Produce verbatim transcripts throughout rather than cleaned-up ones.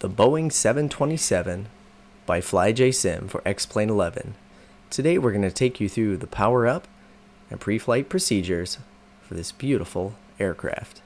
The Boeing seven twenty-seven by FlyJSim for X-Plane eleven. Today we're going to take you through the power-up and pre-flight procedures for this beautiful aircraft.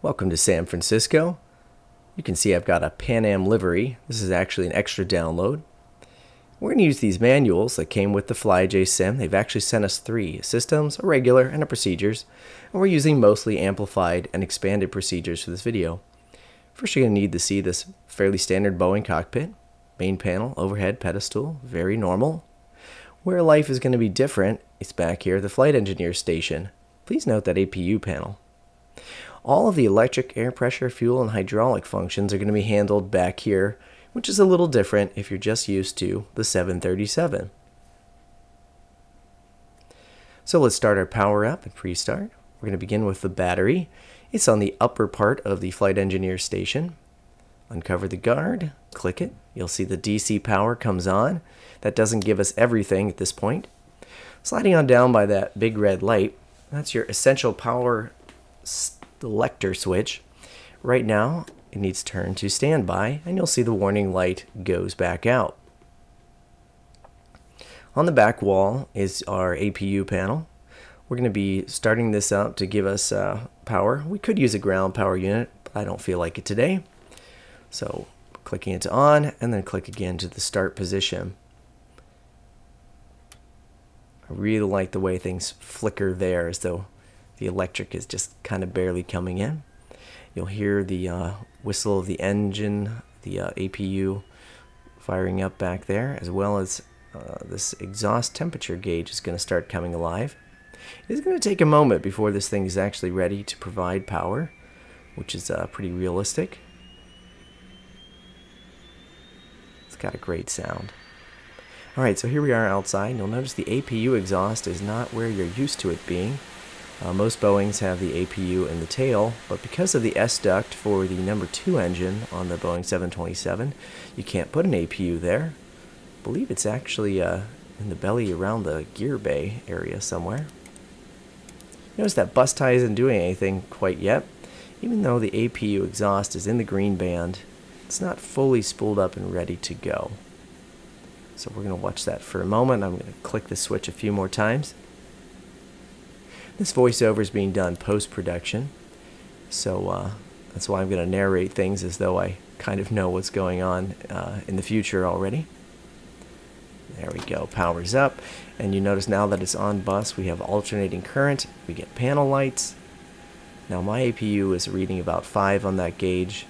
Welcome to San Francisco. You can see I've got a Pan Am livery. This is actually an extra download. We're going to use these manuals that came with the FlyJSim. They've actually sent us three: systems, a regular, and a procedures. And we're using mostly amplified and expanded procedures for this video. First, you're going to need to see this fairly standard Boeing cockpit. Main panel, overhead pedestal, very normal. Where life is going to be different, it's back here at the flight engineer station. Please note that A P U panel. All of the electric, air pressure, fuel, and hydraulic functions are going to be handled back here, which is a little different if you're just used to the seven thirty-seven. So let's start our power up and pre-start. We're going to begin with the battery. It's on the upper part of the flight engineer station. Uncover the guard, click it. You'll see the D C power comes on. That doesn't give us everything at this point. Sliding on down by that big red light, that's your essential power selector switch. Right now it needs turned to standby, and you'll see the warning light goes back out. On the back wall is our A P U panel. We're going to be starting this up to give us uh, power. We could use a ground power unit, but I don't feel like it today. So clicking it on and then click again to the start position. I really like the way things flicker there as though the electric is just kind of barely coming in. You'll hear the uh, whistle of the engine, the uh, A P U firing up back there, as well as uh, this exhaust temperature gauge is going to start coming alive. It's going to take a moment before this thing is actually ready to provide power, which is uh, pretty realistic. It's got a great sound. Alright, so here we are outside. You'll notice the A P U exhaust is not where you're used to it being. Uh, most Boeings have the A P U in the tail, but because of the S-duct for the number two engine on the Boeing seven twenty-seven, you can't put an A P U there. I believe it's actually uh, in the belly around the gear bay area somewhere. Notice that bus tie isn't doing anything quite yet. Even though the A P U exhaust is in the green band, it's not fully spooled up and ready to go. So we're going to watch that for a moment. I'm going to click the switch a few more times. This voiceover is being done post-production, so uh, that's why I'm going to narrate things as though I kind of know what's going on uh, in the future already. There we go, powers up, and you notice now that it's on bus, we have alternating current, we get panel lights. Now my A P U is reading about five on that gauge,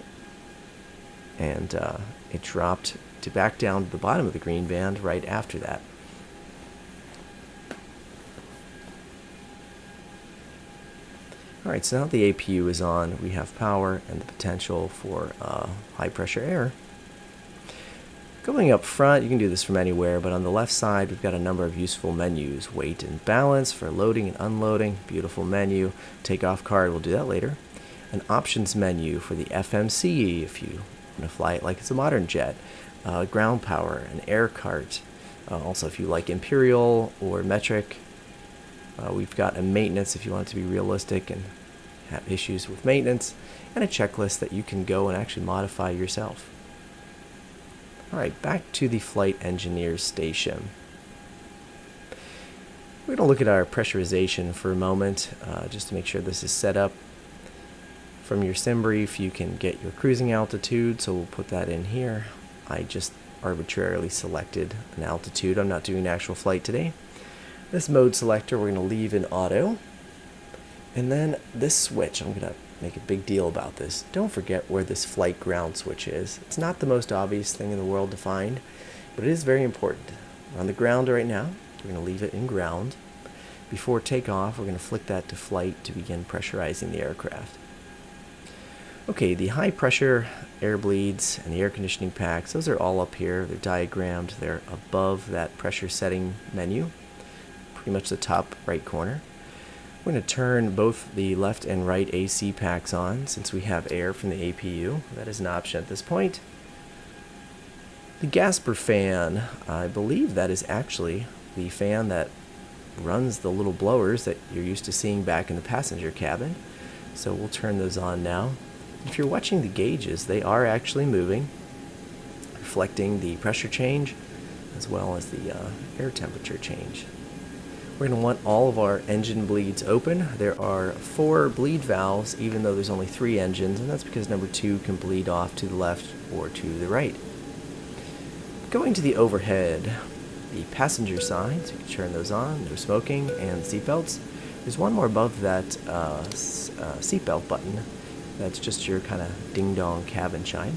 and uh, it dropped to back down to the bottom of the green band right after that. Alright, so now the A P U is on, we have power and the potential for uh, high pressure air. Going up front, you can do this from anywhere, but on the left side we've got a number of useful menus. Weight and balance for loading and unloading, beautiful menu. Takeoff card, we'll do that later. An options menu for the F M C if you want to fly it like it's a modern jet. Uh, ground power, an air cart, uh, also if you like imperial or metric. Uh, we've got a maintenance if you want it to be realistic and have issues with maintenance, and a checklist that you can go and actually modify yourself. Alright, back to the flight engineer station. We're going to look at our pressurization for a moment, uh, just to make sure this is set up. From your SimBrief, you can get your cruising altitude, so we'll put that in here. I just arbitrarily selected an altitude. I'm not doing an actual flight today. This mode selector we're going to leave in auto, and then this switch, I'm going to make a big deal about this. Don't forget where this flight ground switch is. It's not the most obvious thing in the world to find, but it is very important. We're on the ground right now, we're going to leave it in ground. Before takeoff, we're going to flick that to flight to begin pressurizing the aircraft. Okay, the high pressure air bleeds and the air conditioning packs, those are all up here. They're diagrammed, they're above that pressure setting menu, pretty much the top right corner. We're going to turn both the left and right A C packs on since we have air from the A P U. That is an option at this point. The Gasper fan, I believe that is actually the fan that runs the little blowers that you're used to seeing back in the passenger cabin. So we'll turn those on now. If you're watching the gauges, they are actually moving, reflecting the pressure change as well as the uh, air temperature change. We're going to want all of our engine bleeds open. There are four bleed valves, even though there's only three engines, and that's because number two can bleed off to the left or to the right. Going to the overhead, the passenger side, so you can turn those on, no smoking, and seatbelts. There's one more above that uh, uh, seatbelt button. That's just your kind of ding-dong cabin chime.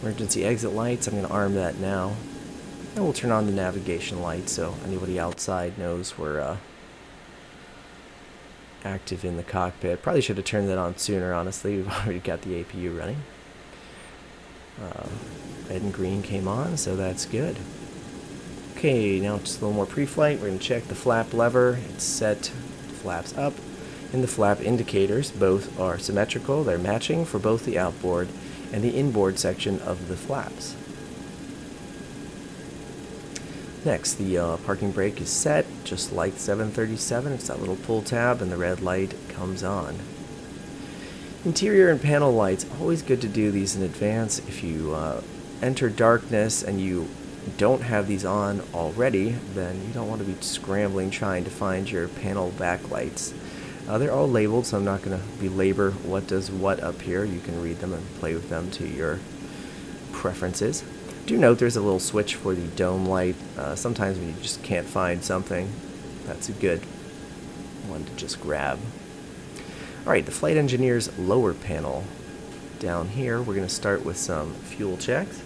Emergency exit lights, I'm going to arm that now. And we'll turn on the navigation light so anybody outside knows we're uh, active in the cockpit. Probably should have turned that on sooner, honestly. We've already got the A P U running. Uh, red and green came on, so that's good. Okay, now just a little more pre-flight. We're going to check the flap lever. It's set, flaps up. And the flap indicators, both are symmetrical. They're matching for both the outboard and the inboard section of the flaps. Next, the uh, parking brake is set, just like seven thirty-seven. It's that little pull tab, and the red light comes on. Interior and panel lights, always good to do these in advance. If you uh, enter darkness and you don't have these on already, then you don't want to be scrambling trying to find your panel backlights. Uh, they're all labeled, so I'm not going to belabor what does what up here. You can read them and play with them to your preferences. Do note there's a little switch for the dome light. Uh, sometimes when you just can't find something, that's a good one to just grab. Alright, the flight engineer's lower panel. Down here, we're going to start with some fuel checks.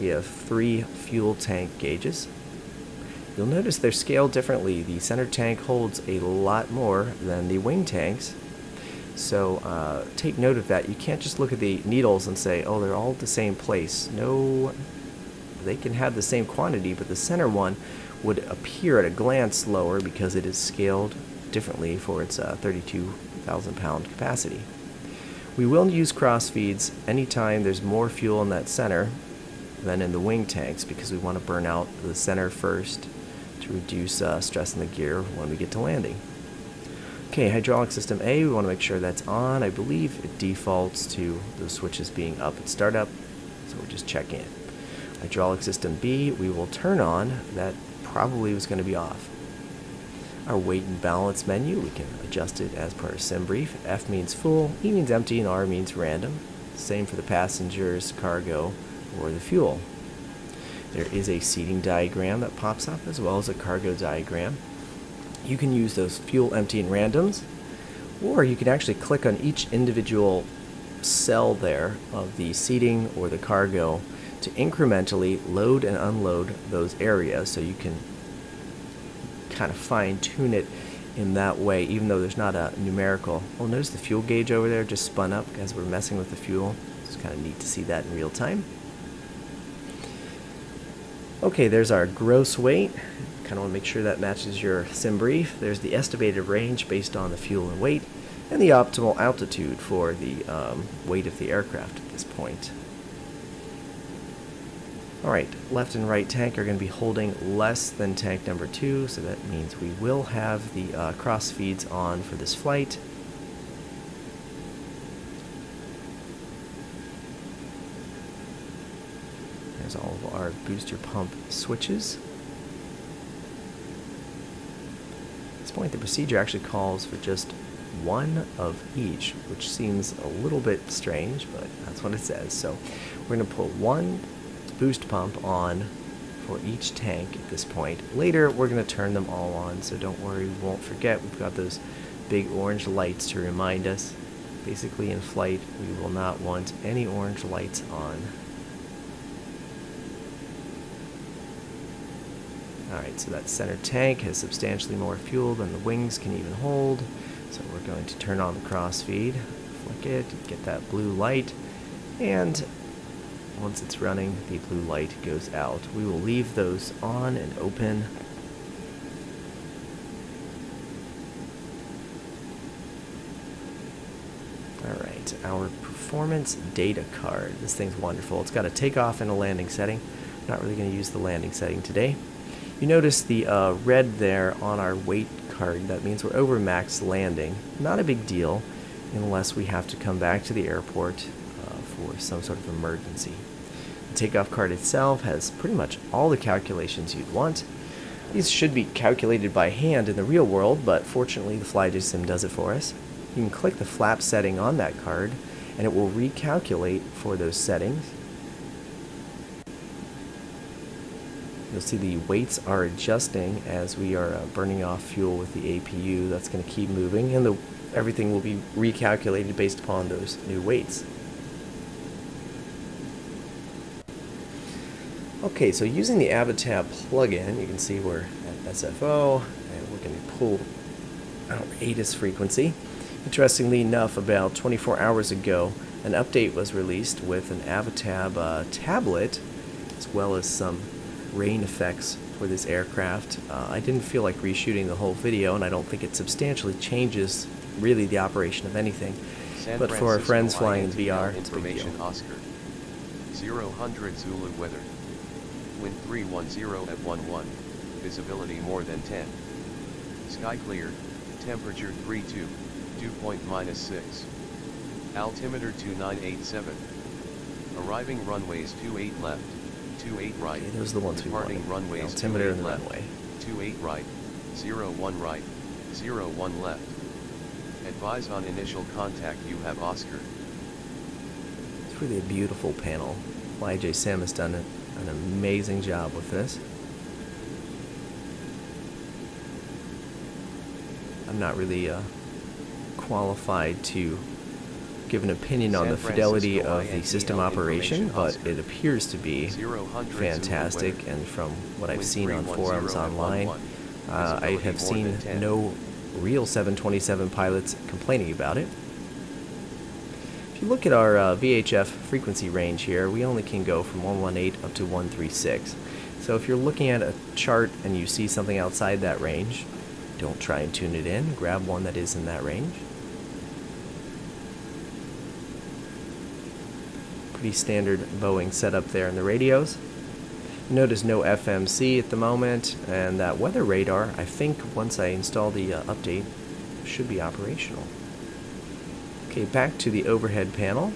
We have three fuel tank gauges. You'll notice they're scaled differently. The center tank holds a lot more than the wing tanks, so uh, take note of that. You can't just look at the needles and say, oh, they're all at the same place. No, they can have the same quantity, but the center one would appear at a glance lower because it is scaled differently for its uh, thirty-two thousand pound capacity. We will use cross feeds anytime there's more fuel in that center than in the wing tanks because we want to burn out the center first to reduce uh, stress in the gear when we get to landing. Okay, hydraulic system A, we want to make sure that's on. I believe it defaults to the switches being up at startup, so we'll just check in. Hydraulic system B, we will turn on. That probably was going to be off. Our weight and balance menu, we can adjust it as per SimBrief. F means full, E means empty, and R means random. Same for the passengers, cargo, or the fuel. There is a seating diagram that pops up as well as a cargo diagram. You can use those fuel, empty, and randoms, or you can actually click on each individual cell there of the seating or the cargo to incrementally load and unload those areas so you can kind of fine-tune it in that way, even though there's not a numerical. Well, notice the fuel gauge over there just spun up as we're messing with the fuel. It's kind of neat to see that in real time. Okay, there's our gross weight. Kind of want to make sure that matches your SimBrief. There's the estimated range based on the fuel and weight, and the optimal altitude for the um, weight of the aircraft at this point. Alright, left and right tank are going to be holding less than tank number two, so that means we will have the uh, cross feeds on for this flight. There's all of our booster pump switches. At this point, the procedure actually calls for just one of each, which seems a little bit strange, but that's what it says. So we're going to put one boost pump on for each tank at this point. Later, we're going to turn them all on, so don't worry, we won't forget. We've got those big orange lights to remind us. Basically, in flight, we will not want any orange lights on. Alright, so that center tank has substantially more fuel than the wings can even hold, so we're going to turn on the cross feed. click it, get that blue light, and once it's running, the blue light goes out. We will leave those on and open. Alright, our performance data card. This thing's wonderful. It's got a takeoff and a landing setting. I'm not really going to use the landing setting today. You notice the uh, red there on our weight card. That means we're over max landing. Not a big deal unless we have to come back to the airport uh, for some sort of emergency. The takeoff card itself has pretty much all the calculations you'd want. These should be calculated by hand in the real world, but fortunately the FlyJSim does it for us. You can click the flap setting on that card and it will recalculate for those settings. You'll see the weights are adjusting as we are uh, burning off fuel with the A P U. That's going to keep moving, and the, everything will be recalculated based upon those new weights. Okay, so using the Avitab plugin, you can see we're at S F O, and we're going to pull our A T I S frequency. Interestingly enough, about twenty-four hours ago, an update was released with an Avitab uh, tablet, as well as some rain effects for this aircraft. Uh, I didn't feel like reshooting the whole video, and I don't think it substantially changes really the operation of anything. San but Francisco for our friends flying in V R, it's a big deal. Oscar. zero hundred Zulu weather. Wind three ten at one one. Visibility more than ten. Sky clear. Temperature thirty-two. Dew point minus six. Altimeter two nine eight seven. Arriving runways two eight left. two eight right. Okay, those are the ones we wanted. Runways, altimeter and the left, runway. two eight right, zero one right, zero one left. Advise on initial contact. You have Oscar. It's really a beautiful panel. FlyJSim has done an, an amazing job with this. I'm not really uh, qualified to give an opinion on the fidelity of the system operation, but it appears to be fantastic, and from what I've seen on forums online, uh, I have seen no real seven twenty-seven pilots complaining about it. If you look at our uh, V H F frequency range here, we only can go from one one eight up to one three six. So if you're looking at a chart and you see something outside that range, don't try and tune it in. Grab one that is in that range. Standard Boeing setup there in the radios. Notice no F M C at the moment, and that weather radar, I think once I install the uh, update, should be operational. Okay, back to the overhead panel.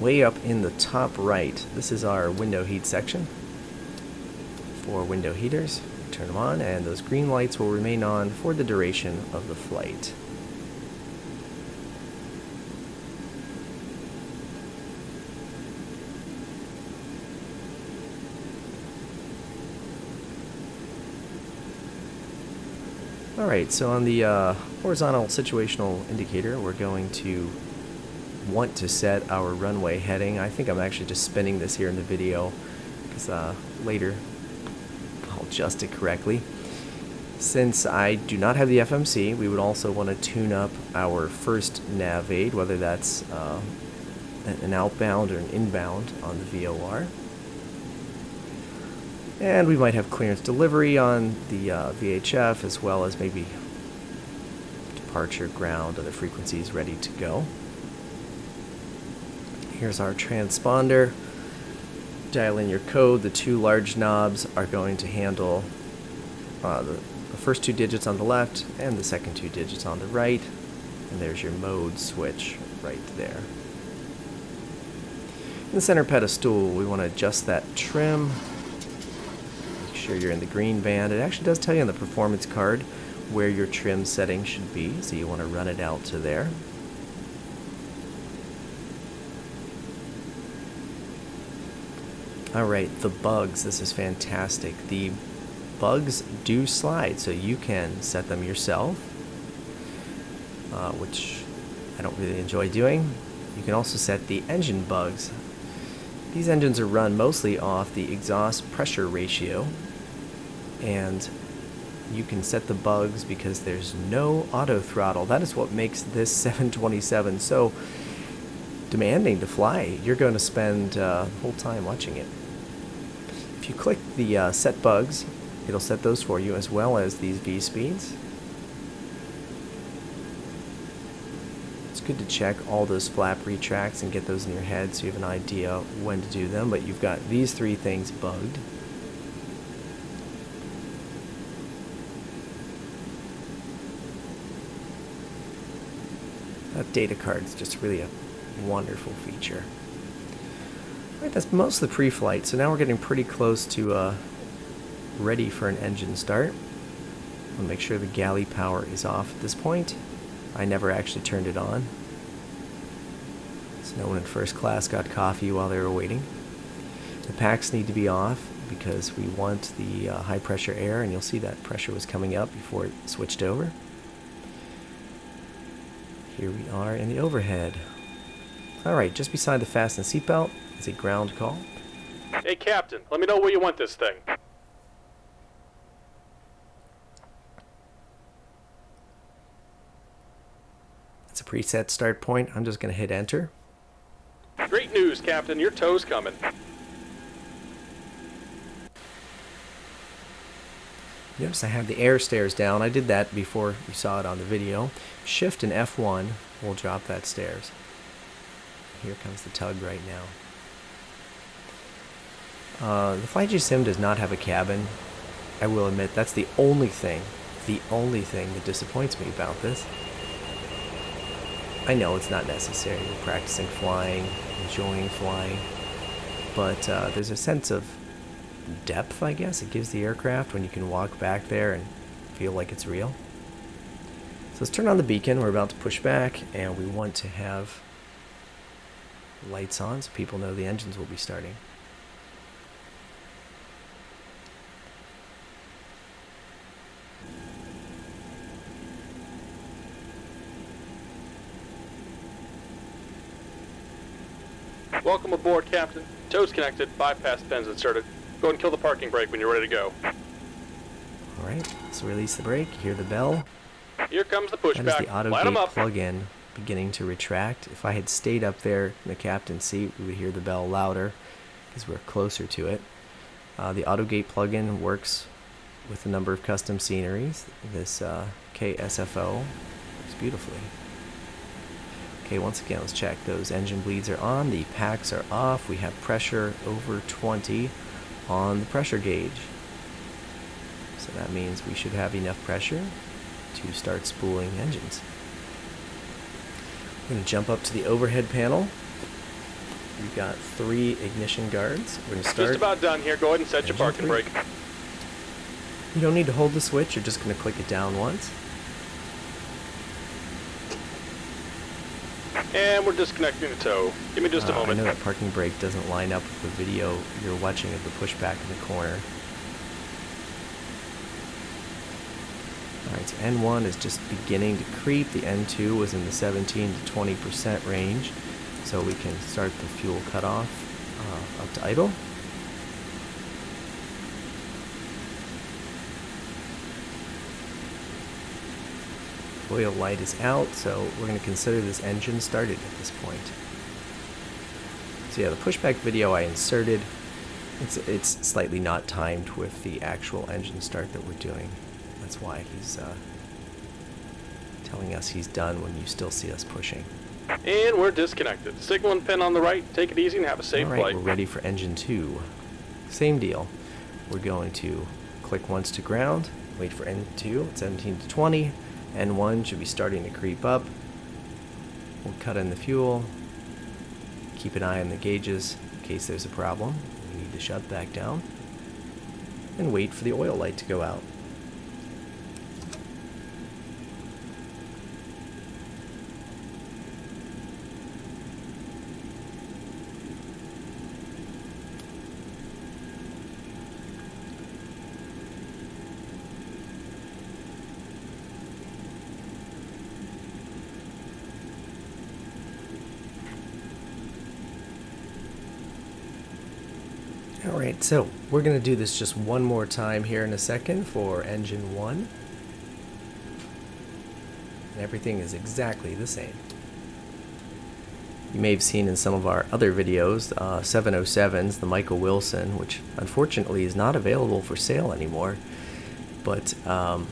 Way up in the top right, this is our window heat section for window heaters. Turn them on, and those green lights will remain on for the duration of the flight. Alright, so on the uh, horizontal situational indicator, we're going to want to set our runway heading. I think I'm actually just spinning this here in the video, because uh, later I'll adjust it correctly. Since I do not have the F M C, we would also want to tune up our first nav aid, whether that's uh, an outbound or an inbound on the V O R. And we might have clearance delivery on the uh, V H F, as well as maybe departure, ground, other frequencies ready to go. Here's our transponder. Dial in your code. The two large knobs are going to handle uh, the, the first two digits on the left and the second two digits on the right. And there's your mode switch right there. In the center pedestal, we want to adjust that trim. You're in the green band. It actually does tell you on the performance card where your trim setting should be, so you want to run it out to there. Alright, the bugs. This is fantastic. The bugs do slide, so you can set them yourself, uh, which I don't really enjoy doing. You can also set the engine bugs. These engines are run mostly off the exhaust pressure ratio, and you can set the bugs because there's no auto throttle. That is what makes this seven twenty-seven so demanding to fly. You're going to spend uh, the whole time watching it. If you click the uh, set bugs, it'll set those for you, as well as these V speeds. It's good to check all those flap retracts and get those in your head so you have an idea when to do them, but you've got these three things bugged. That data card is just really a wonderful feature. Alright, that's most of the pre-flight, so now we're getting pretty close to uh, ready for an engine start. I'll make sure the galley power is off at this point. I never actually turned it on, so no one in first class got coffee while they were waiting. The packs need to be off because we want the uh, high pressure air, and you'll see that pressure was coming up before it switched over. Here we are in the overhead. Alright, just beside the fasten seatbelt is a ground call. Hey Captain, let me know where you want this thing. It's a preset start point. I'm just going to hit enter. Great news, Captain. Your tow's coming. Notice I have the air stairs down. I did that before you saw it on the video. Shift and F one will drop that stairs. Here comes the tug right now. Uh, the FlyJSim does not have a cabin. I will admit that's the only thing, the only thing that disappoints me about this. I know it's not necessary. We're practicing flying, enjoying flying, but uh, there's a sense of depth, I guess, it gives the aircraft when you can walk back there and feel like it's real. So let's turn on the beacon. We're about to push back, and we want to have lights on so people know the engines will be starting. Welcome aboard, Captain. Tow's connected, bypass pins inserted. Go and kill the parking brake when you're ready to go. Alright, let's release the brake, hear the bell. Here comes the pushback. That is the Auto Gate plug-in beginning to retract. If I had stayed up there in the captain's seat, we would hear the bell louder because we're closer to it. Uh, the Auto Gate plug-in works with a number of custom sceneries. This uh, K S F O works beautifully. Okay, once again, let's check. Those engine bleeds are on, the packs are off, we have pressure over twenty. On the pressure gauge. So that means we should have enough pressure to start spooling engines. We're going to jump up to the overhead panel. We've got three ignition guards. We're going to start. Just about done here. Go ahead and set your parking brake. You don't need to hold the switch. You're just going to click it down once. And we're disconnecting the tow. Give me just a uh, moment. I know that parking brake doesn't line up with the video you're watching of the pushback in the corner. Alright, so N one is just beginning to creep. The N two was in the seventeen to twenty percent range. So we can start the fuel cutoff uh, up to idle. Oil light is out, so we're going to consider this engine started at this point. So yeah, the pushback video I inserted, it's, it's slightly not timed with the actual engine start that we're doing. That's why he's uh, telling us he's done when you still see us pushing. And we're disconnected. Signal and pin on the right, take it easy and have a safe flight. All right, we're ready for engine two. Same deal. We're going to click once to ground, wait for N two at seventeen to twenty. N one should be starting to creep up. We'll cut in the fuel. Keep an eye on the gauges in case there's a problem. We need to shut back down. And wait for the oil light to go out. All right, so we're going to do this just one more time here in a second for engine one. And everything is exactly the same. You may have seen in some of our other videos, uh, seven oh sevens, the Michael Wilson, which unfortunately is not available for sale anymore. But um,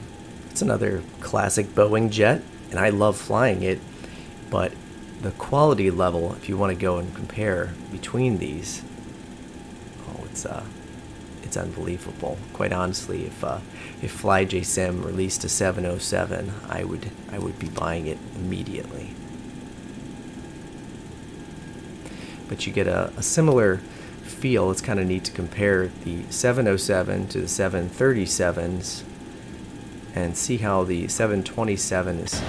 it's another classic Boeing jet, and I love flying it. But the quality level, if you want to go and compare between these, oh, it's uh, it's unbelievable. Quite honestly, if uh, if FlyJSim released a seven oh seven, I would I would be buying it immediately. But you get a, a similar feel. It's kind of neat to compare the seven oh seven to the seven thirty-sevens and see how the seven twenty-seven is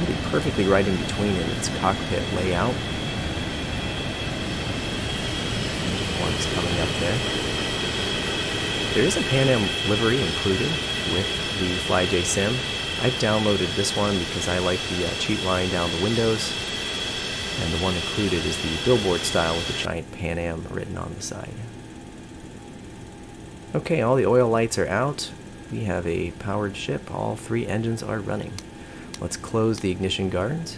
really perfectly right in between in its cockpit layout. One's coming up there. There is a Pan Am livery included with the FlyJSim. I've downloaded this one because I like the uh, cheat line down the windows. And the one included is the billboard style with the giant Pan Am written on the side. Okay, all the oil lights are out. We have a powered ship. All three engines are running. Let's close the ignition guards.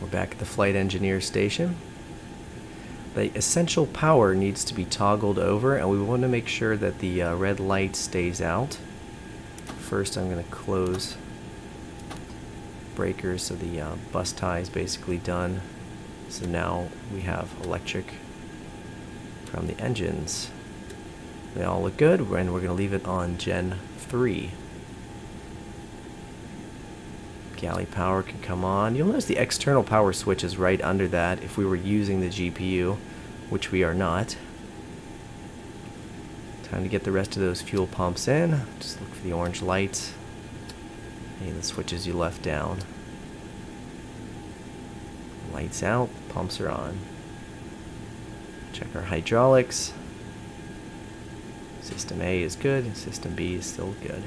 We're back at the flight engineer station. The essential power needs to be toggled over, and we want to make sure that the uh, red light stays out. First, I'm going to close breakers, so the uh, bus tie is basically done. So now we have electric from the engines. They all look good, and we're going to leave it on Gen three. Galley power can come on. You'll notice the external power switch is right under that if we were using the G P U, which we are not. Time to get the rest of those fuel pumps in. Just look for the orange lights and the switches you left down. Lights out, pumps are on. Check our hydraulics. System A is good, System B is still good.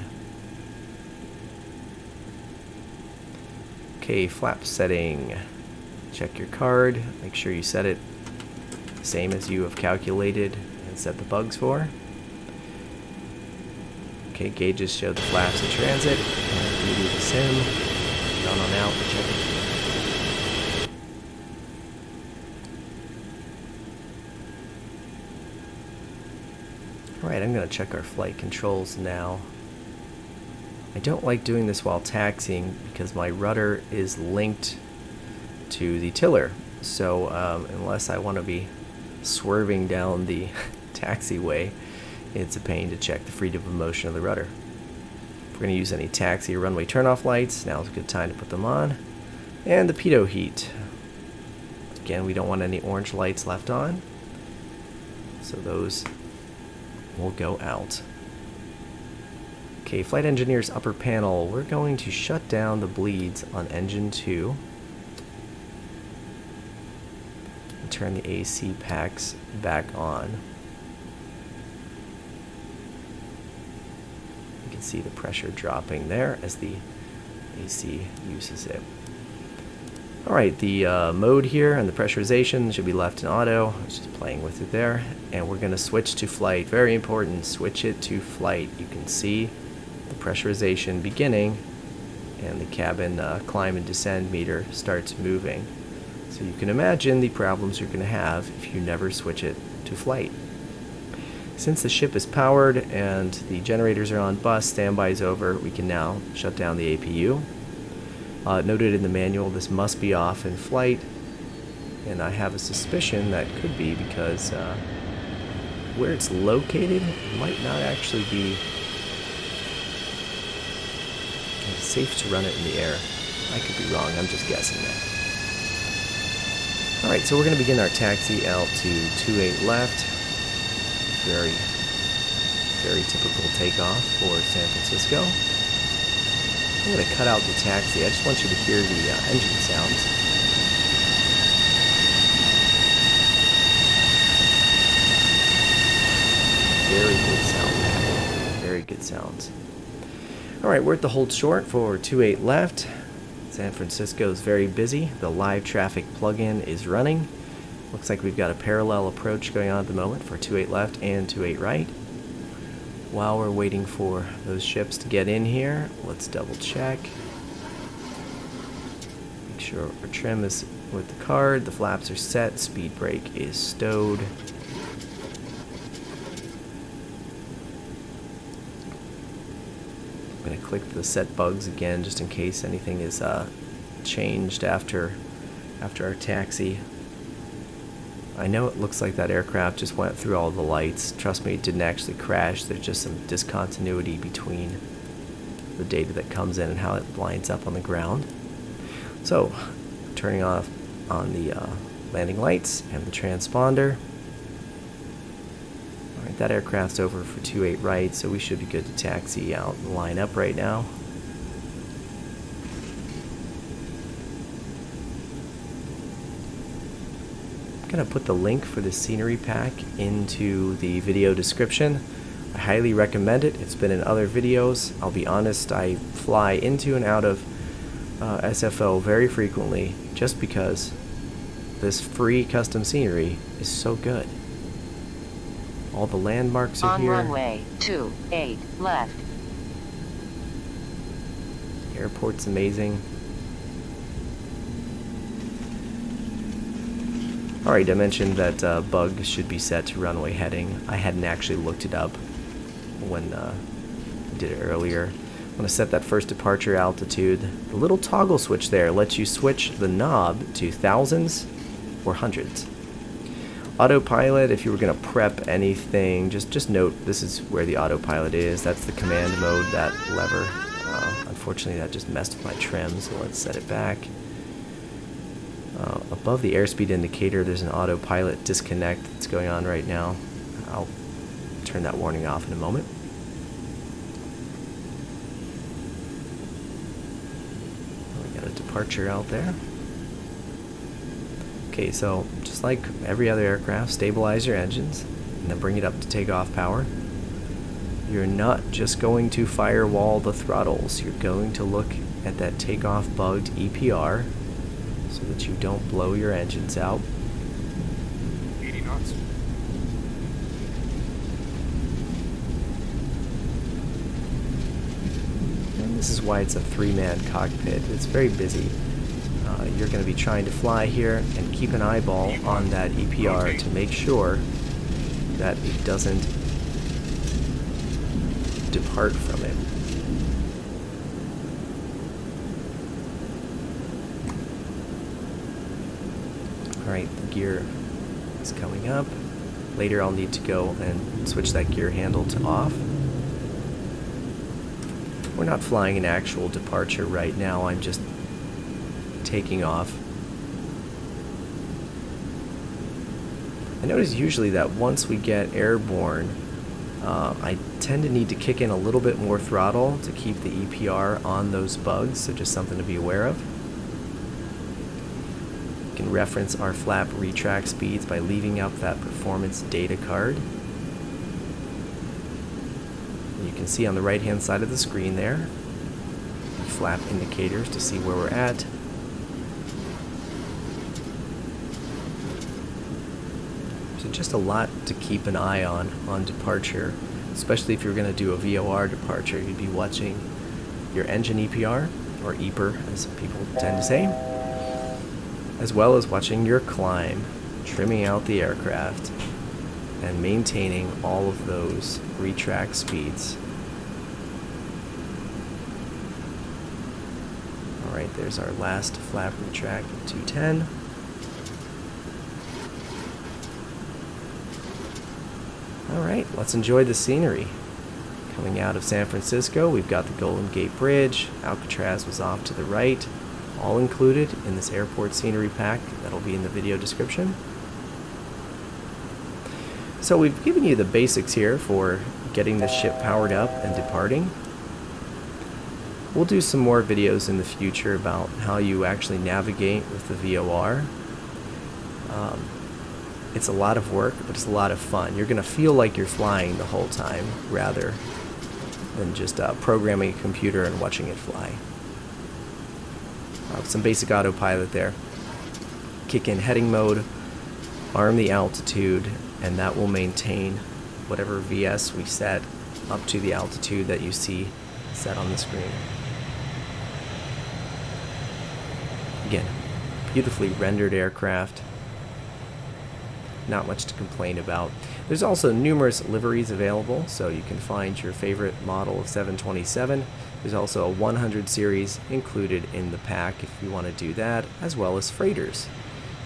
Okay, flap setting. Check your card, make sure you set it the same as you have calculated and set the bugs for. Okay, gauges show the flaps in transit. And we do the sim. Run on out and check it. Alright, I'm going to check our flight controls now. I don't like doing this while taxiing because my rudder is linked to the tiller. So um, unless I want to be swerving down the taxiway, it's a pain to check the freedom of motion of the rudder. If we're going to use any taxi or runway turnoff lights, now's a good time to put them on. And the pitot heat. Again, we don't want any orange lights left on, so those will go out. Okay, flight engineer's upper panel. We're going to shut down the bleeds on engine two. And turn the A C packs back on. See the pressure dropping there as the A C uses it. Alright, the uh, mode here and the pressurization should be left in auto. I was just playing with it there. And we're going to switch to flight. Very important, switch it to flight. You can see the pressurization beginning and the cabin uh, climb and descend meter starts moving. So you can imagine the problems you're going to have if you never switch it to flight. Since the ship is powered and the generators are on bus, standby is over, we can now shut down the A P U. Uh, noted in the manual, this must be off in flight, and I have a suspicion that could be because uh, where it's located might not actually be safe to run it in the air. I could be wrong, I'm just guessing that. Alright, so we're going to begin our taxi out to two eight left. Very, very typical takeoff for San Francisco. I'm going to cut out the taxi. I just want you to hear the uh, engine sounds. Very good sound, man. Very good sounds. All right, we're at the hold short for two eight left. San Francisco is very busy. The live traffic plugin is running. Looks like we've got a parallel approach going on at the moment for two eight left and two eight right. While we're waiting for those ships to get in here, let's double check. Make sure our trim is with the card, the flaps are set, speed brake is stowed. I'm going to click the set bugs again just in case anything is uh, changed after, after our taxi. I know it looks like that aircraft just went through all the lights. Trust me, it didn't actually crash. There's just some discontinuity between the data that comes in and how it lines up on the ground. So, turning off on the uh, landing lights and the transponder. All right, that aircraft's over for two eight right, so we should be good to taxi out and line up right now. I'm going to put the link for the scenery pack into the video description. I highly recommend it. It's been in other videos. I'll be honest, I fly into and out of Uh, S F O very frequently just because this free custom scenery is so good. All the landmarks are here. On runway two eight left. Airport's amazing. Alright, I mentioned that uh, bug should be set to runway heading. I hadn't actually looked it up when uh, I did it earlier. I'm going to set that first departure altitude. The little toggle switch there lets you switch the knob to thousands or hundreds. Autopilot, if you were going to prep anything, just, just note this is where the autopilot is. That's the command mode, that lever. Uh, unfortunately, that just messed with my trim, so let's set it back. Uh, above the airspeed indicator, there's an autopilot disconnect that's going on right now. I'll turn that warning off in a moment. Departure out there. Okay, so just like every other aircraft, stabilize your engines and then bring it up to takeoff power. You're not just going to firewall the throttles, you're going to look at that takeoff bugged E P R so that you don't blow your engines out. eighty knots. This is why it's a three-man cockpit. It's very busy. Uh, you're going to be trying to fly here and keep an eyeball on that E P R to make sure that it doesn't depart from it. Alright, the gear is coming up. Later I'll need to go and switch that gear handle to off. We're not flying an actual departure right now, I'm just taking off. I notice usually that once we get airborne, uh, I tend to need to kick in a little bit more throttle to keep the E P R on those bugs, so just something to be aware of. You can reference our flap retract speeds by leaving up that performance data card. You can see on the right hand side of the screen there, flap indicators to see where we're at. So just a lot to keep an eye on on departure, especially if you're going to do a V O R departure. You'd be watching your engine E P R, or E P R as people tend to say, as well as watching your climb, trimming out the aircraft, and maintaining all of those retract speeds. Alright, there's our last flap retract at two ten. Alright, let's enjoy the scenery. Coming out of San Francisco, we've got the Golden Gate Bridge, Alcatraz was off to the right, all included in this airport scenery pack that'll be in the video description. So we've given you the basics here for getting the ship powered up and departing. We'll do some more videos in the future about how you actually navigate with the V O R. Um, it's a lot of work, but it's a lot of fun. You're going to feel like you're flying the whole time rather than just uh, programming a computer and watching it fly. Uh, some basic autopilot there. Kick in heading mode, arm the altitude, and that will maintain whatever V S we set up to the altitude that you see set on the screen. Again, beautifully rendered aircraft. Not much to complain about. There's also numerous liveries available, so you can find your favorite model of seven twenty-seven. There's also a one hundred series included in the pack if you want to do that, as well as freighters.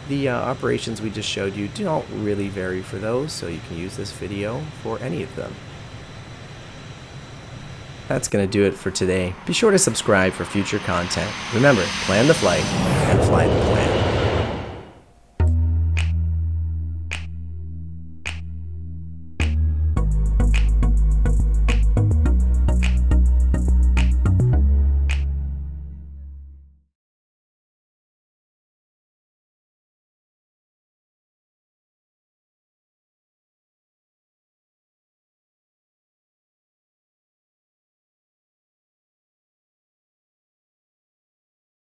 The uh, operations we just showed you don't really vary for those, so you can use this video for any of them. That's going to do it for today. Be sure to subscribe for future content. Remember, plan the flight and fly the plan.